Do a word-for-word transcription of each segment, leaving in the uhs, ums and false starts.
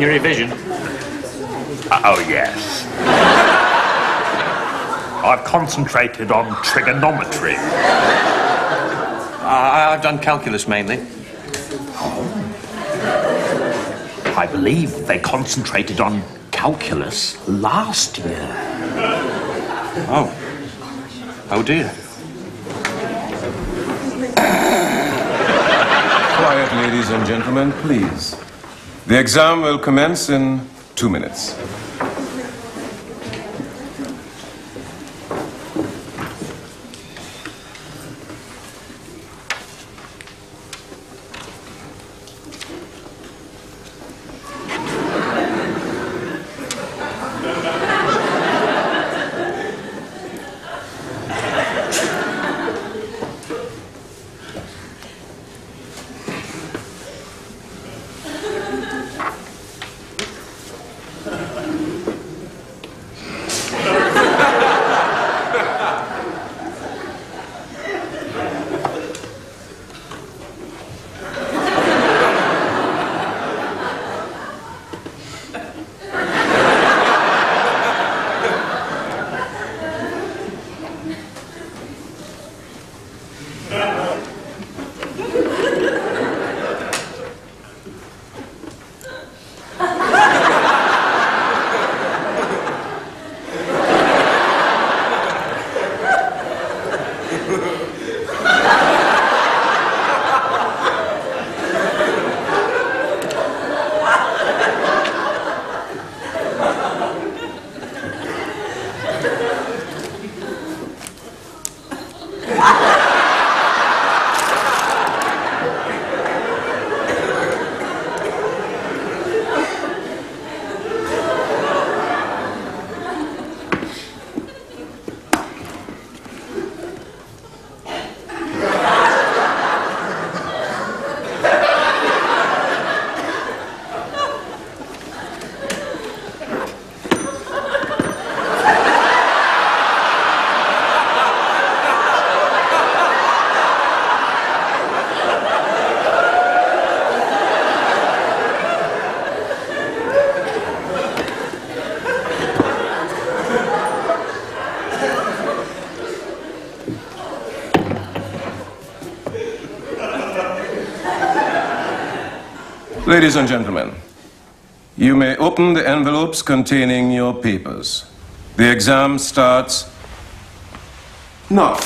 January Vision? Oh, yes. I've concentrated on trigonometry. Uh, I've done calculus mainly. Oh. I believe they concentrated on calculus last year. Oh. Oh, dear. Quiet, ladies and gentlemen, please. The exam will commence in two minutes. Ladies and gentlemen, you may open the envelopes containing your papers. The exam starts now.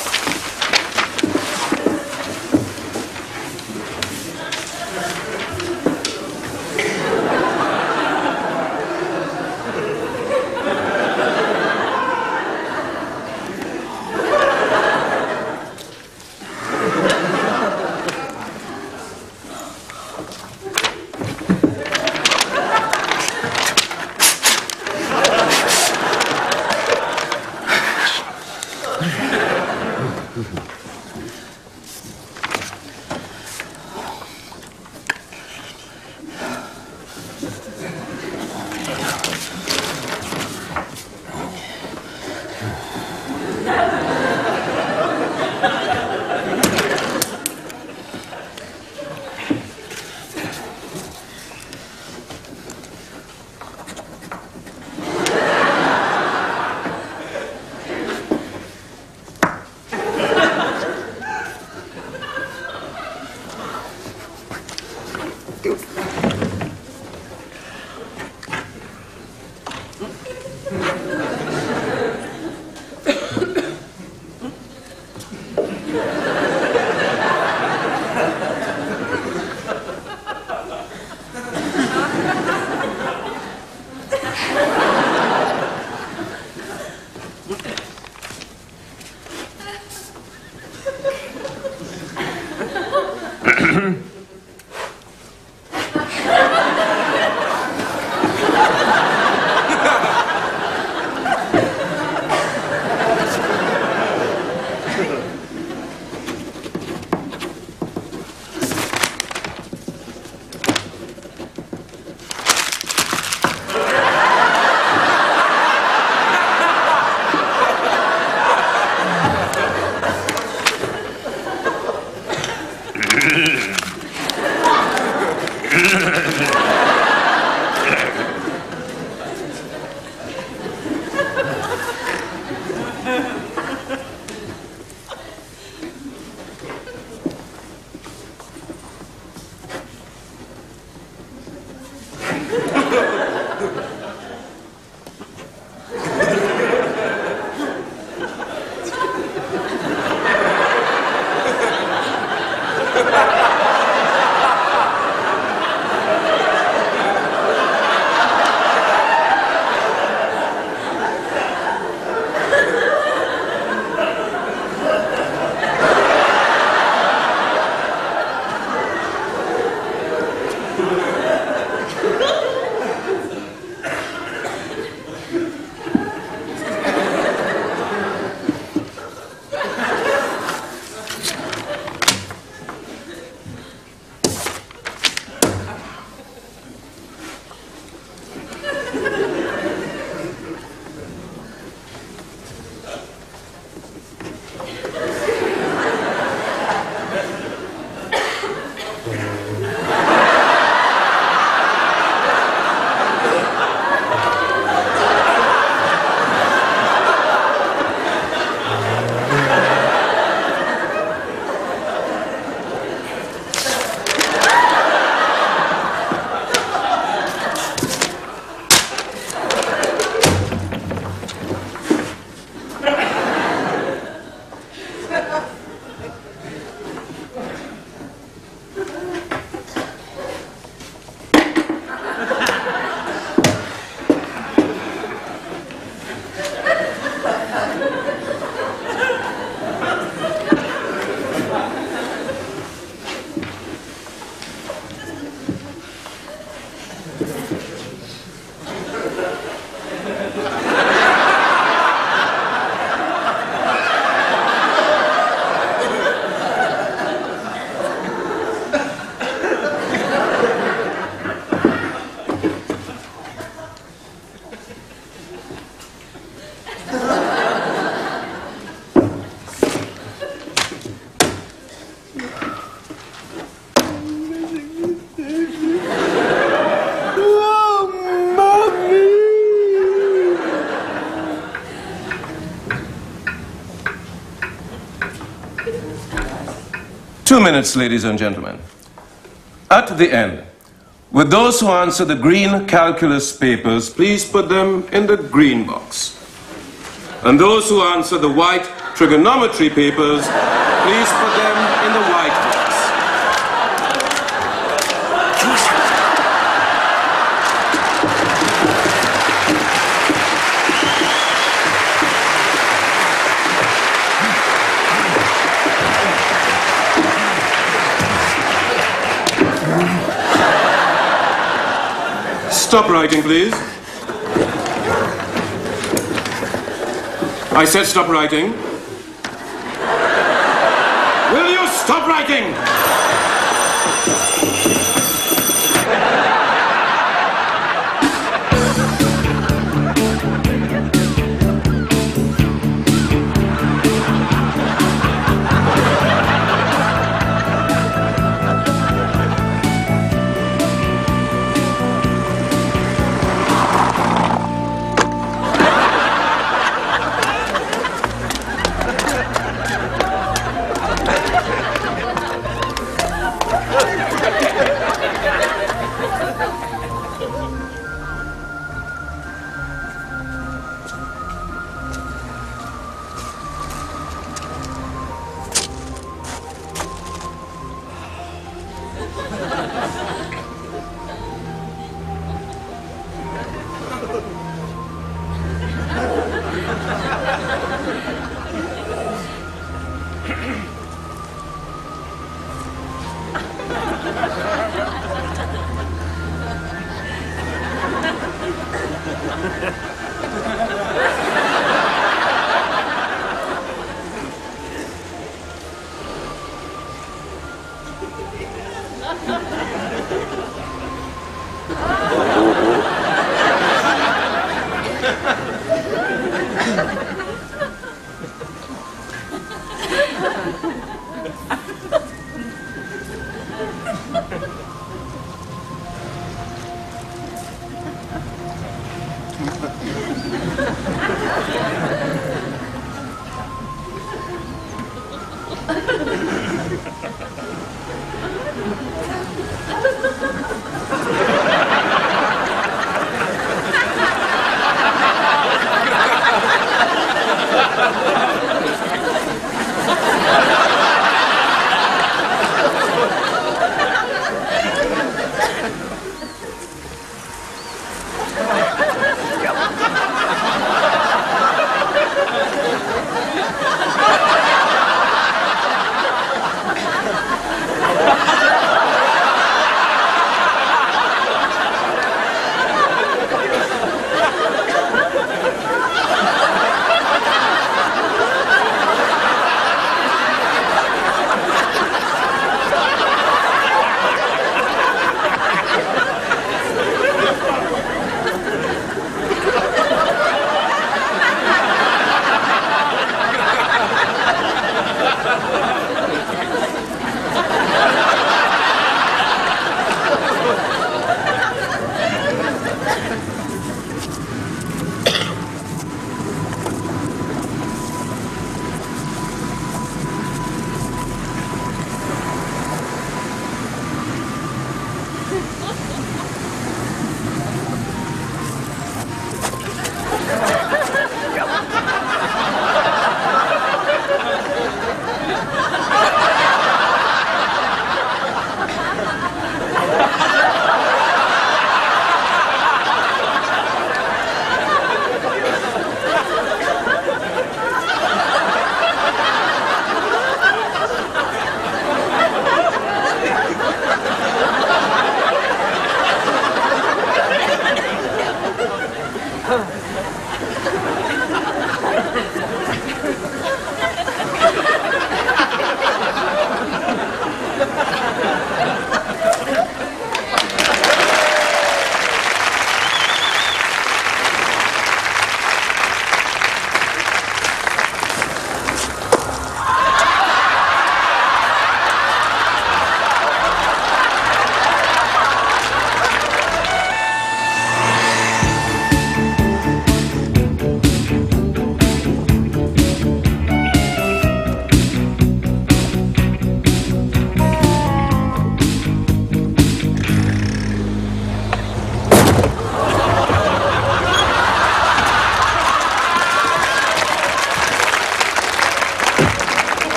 Two minutes, ladies and gentlemen. At the end, with those who answer the green calculus papers, please put them in the green box. And those who answer the white trigonometry papers, please put them in the white box. Stop writing, please. I said stop writing. Will you stop writing?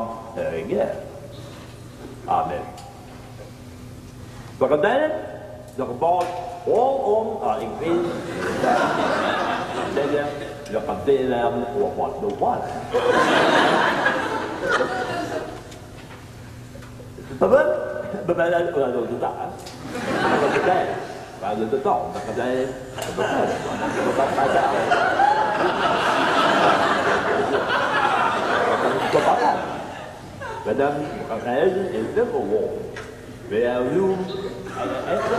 Tom. Very good. Amen. Pagkadalit, nakabawat all on are increased. Sadyang, nakadilam wapat na wala. Tapos, babalan ko na doon sa taas. Nakadilam. Bago doon to, nakadilam. Nakadilam. Madame Raphaël is never warm. They are rooms and extra.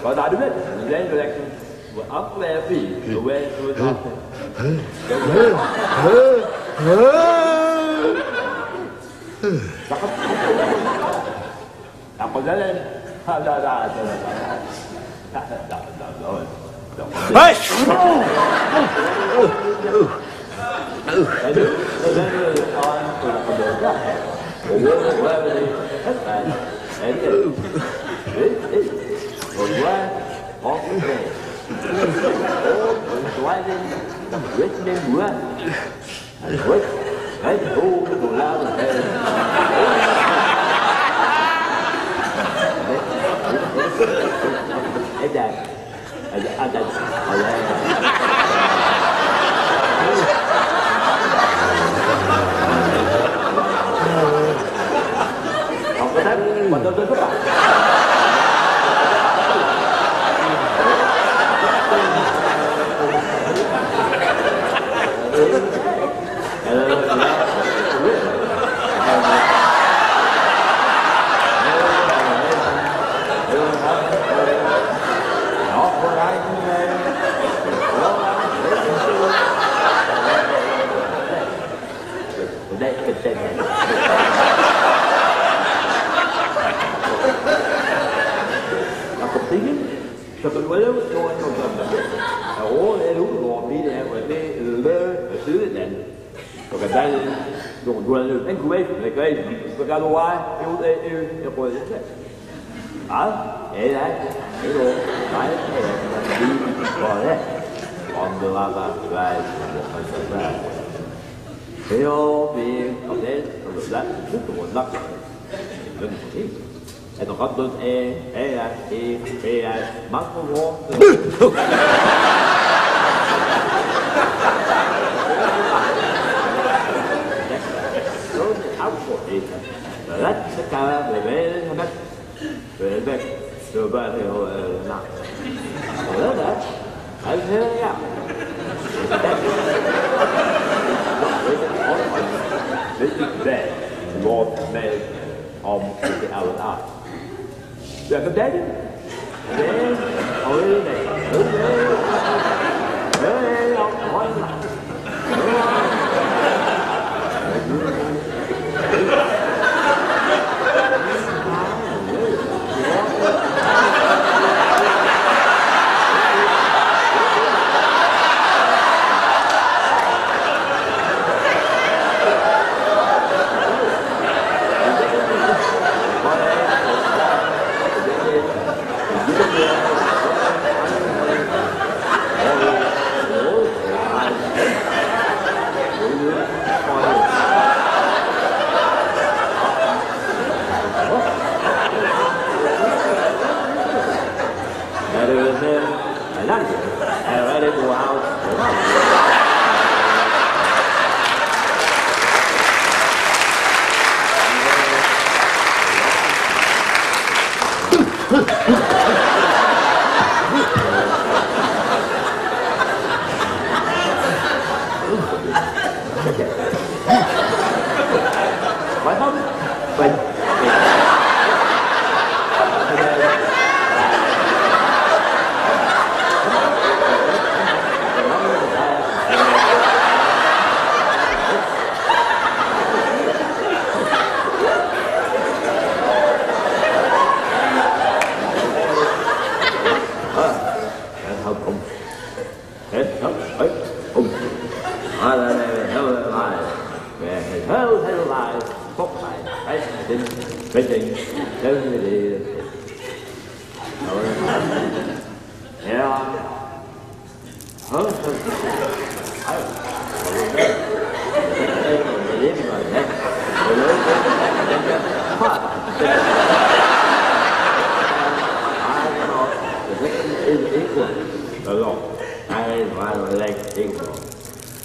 But I admit, the grand elections were up their feet to where she was after. Hey! And then we were on for another guy. The world of gravity has passed, and it is the wrath of the day. All the driving, the threatening wrath, and what has hold to the loud head. And that, and that, and that, But the good one. Yeah. Huh?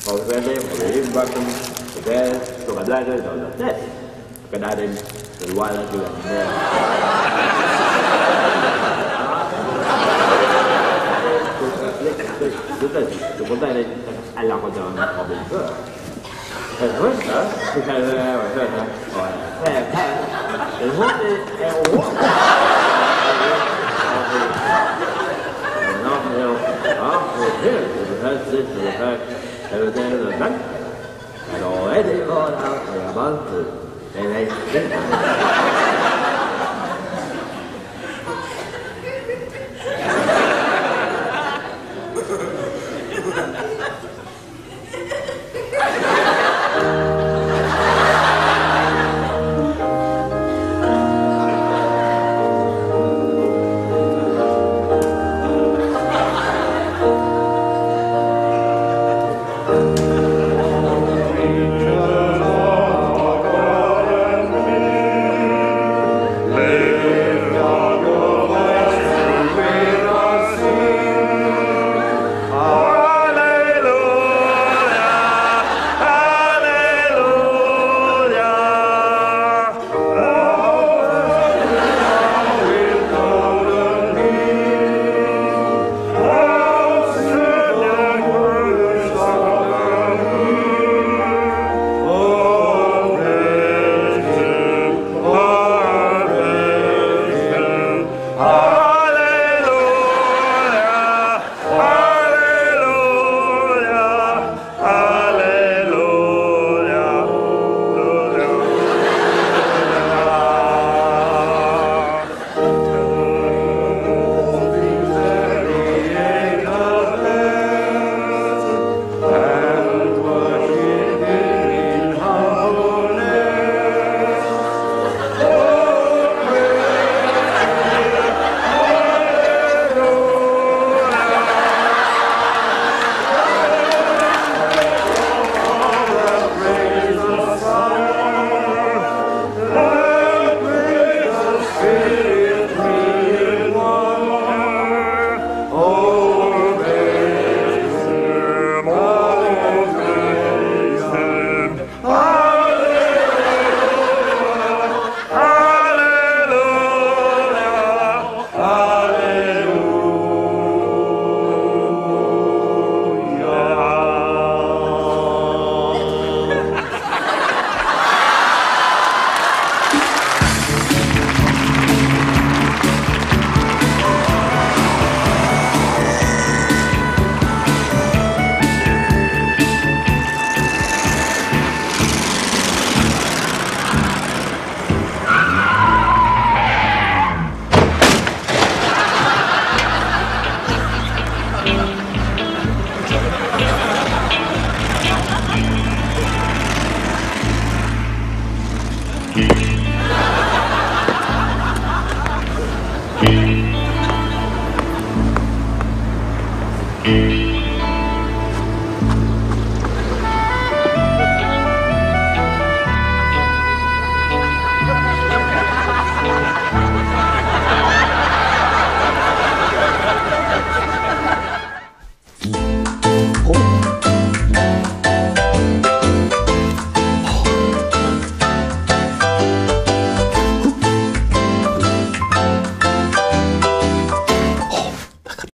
However, within working, there, so I like it, or that. But I didn't, the wild as you and there. The one that I love down of the girl. And winter, because I was there, or a fair, and this to the fact that it was there in the bank and already gone out for a month and eight days.